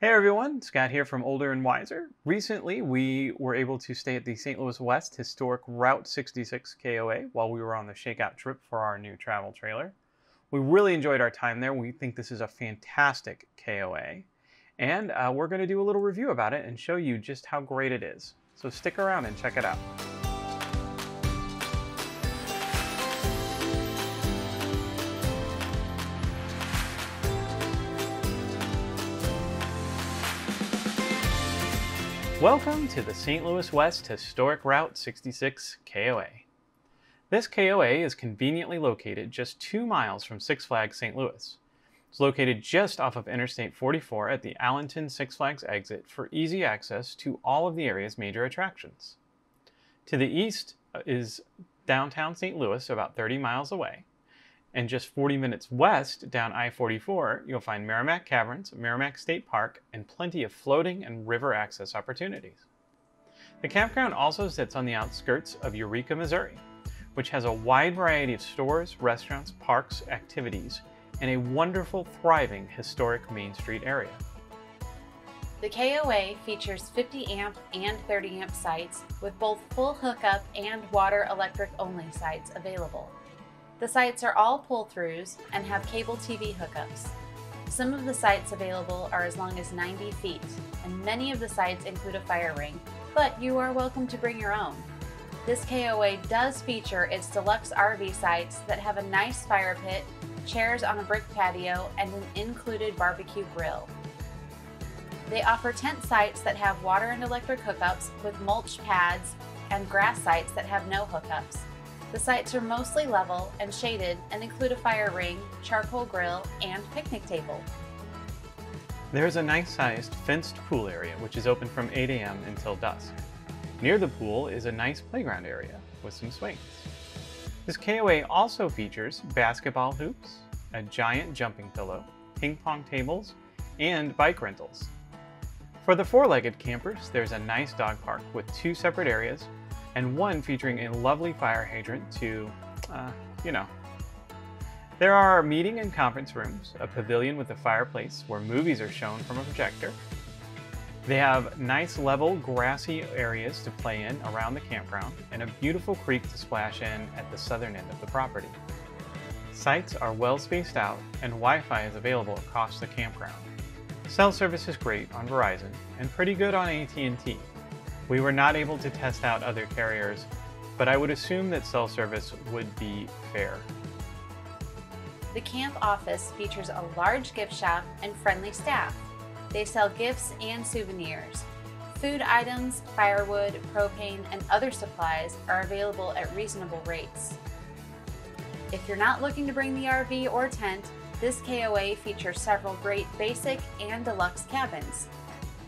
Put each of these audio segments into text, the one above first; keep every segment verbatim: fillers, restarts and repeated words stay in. Hey everyone, Scott here from Older and Wiser. Recently, we were able to stay at the Saint Louis West Historic Route sixty-six K O A while we were on the shakeout trip for our new travel trailer. We really enjoyed our time there. We think this is a fantastic K O A. And uh, we're going to do a little review about it and show you just how great it is. So stick around and check it out. Welcome to the Saint Louis West Historic Route sixty-six K O A. This K O A is conveniently located just two miles from Six Flags Saint Louis. It's located just off of Interstate forty-four at the Allenton Six Flags exit for easy access to all of the area's major attractions. To the east is downtown Saint Louis, about thirty miles away, and just forty minutes west down I forty-four, you'll find Meramec Caverns, Meramec State Park, and plenty of floating and river access opportunities. The campground also sits on the outskirts of Eureka, Missouri, which has a wide variety of stores, restaurants, parks, activities, and a wonderful, thriving historic Main Street area. The K O A features fifty amp and thirty amp sites with both full hookup and water electric only sites available. The sites are all pull-throughs and have cable T V hookups. Some of the sites available are as long as ninety feet, and many of the sites include a fire ring, but you are welcome to bring your own. This K O A does feature its deluxe R V sites that have a nice fire pit, chairs on a brick patio, and an included barbecue grill. They offer tent sites that have water and electric hookups with mulch pads and grass sites that have no hookups. The sites are mostly level and shaded and include a fire ring, charcoal grill, and picnic table. There's a nice-sized fenced pool area which is open from eight A M until dusk. Near the pool is a nice playground area with some swings. This K O A also features basketball hoops, a giant jumping pillow, ping pong tables, and bike rentals. For the four-legged campers, there's a nice dog park with two separate areas, and one featuring a lovely fire hydrant to, uh, you know. There are meeting and conference rooms, a pavilion with a fireplace where movies are shown from a projector. They have nice level grassy areas to play in around the campground and a beautiful creek to splash in at the southern end of the property. Sites are well spaced out and Wi-Fi is available across the campground. Cell service is great on Verizon and pretty good on A T and T. We were not able to test out other carriers, but I would assume that cell service would be fair. The camp office features a large gift shop and friendly staff. They sell gifts and souvenirs. Food items, firewood, propane, and other supplies are available at reasonable rates. If you're not looking to bring the R V or tent, this K O A features several great basic and deluxe cabins.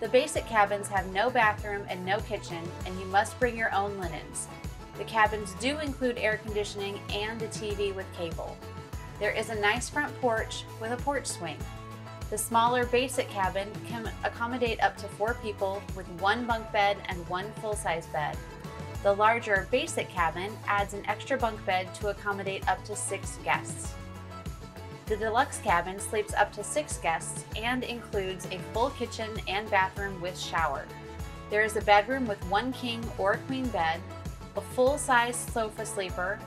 The basic cabins have no bathroom and no kitchen, and you must bring your own linens. The cabins do include air conditioning and a T V with cable. There is a nice front porch with a porch swing. The smaller basic cabin can accommodate up to four people with one bunk bed and one full-size bed. The larger basic cabin adds an extra bunk bed to accommodate up to six guests. The deluxe cabin sleeps up to six guests and includes a full kitchen and bathroom with shower. There is a bedroom with one king or queen bed, a full-size sofa sleeper,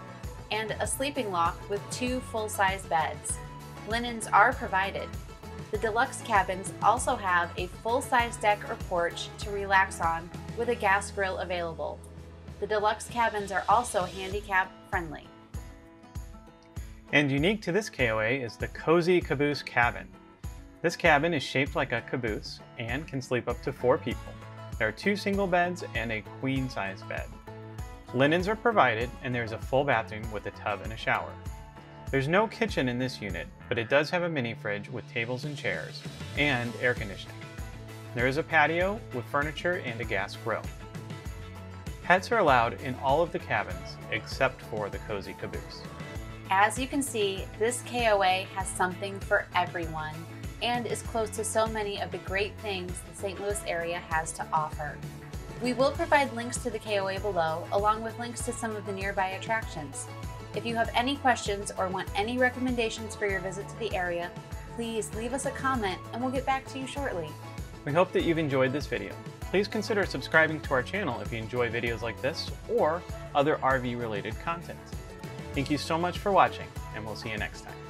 and a sleeping loft with two full-size beds. Linens are provided. The deluxe cabins also have a full-size deck or porch to relax on with a gas grill available. The deluxe cabins are also handicap friendly. And unique to this K O A is the Cozy Caboose cabin. This cabin is shaped like a caboose and can sleep up to four people. There are two single beds and a queen-size bed. Linens are provided and there's a full bathroom with a tub and a shower. There's no kitchen in this unit, but it does have a mini fridge with tables and chairs and air conditioning. There is a patio with furniture and a gas grill. Pets are allowed in all of the cabins except for the Cozy Caboose. As you can see, this K O A has something for everyone and is close to so many of the great things the Saint Louis area has to offer. We will provide links to the K O A below, along with links to some of the nearby attractions. If you have any questions or want any recommendations for your visit to the area, please leave us a comment and we'll get back to you shortly. We hope that you've enjoyed this video. Please consider subscribing to our channel if you enjoy videos like this or other R V related content. Thank you so much for watching, and we'll see you next time.